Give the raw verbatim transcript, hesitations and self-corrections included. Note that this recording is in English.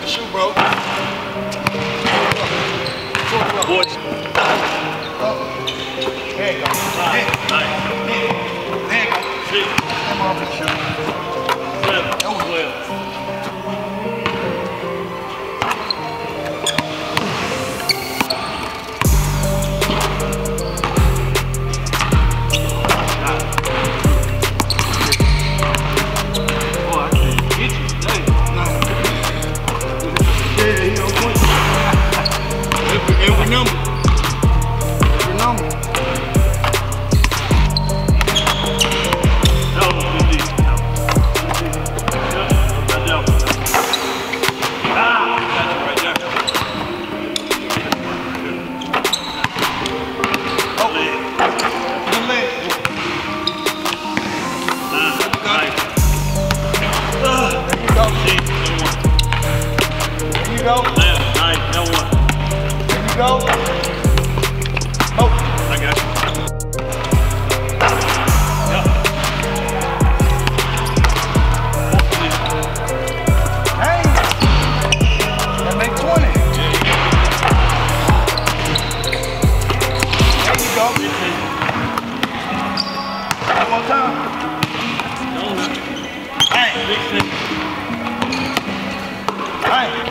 for the shoe, bro. Boys. There you go. There you go. Shoot. Come on, shoot. That was well. All right.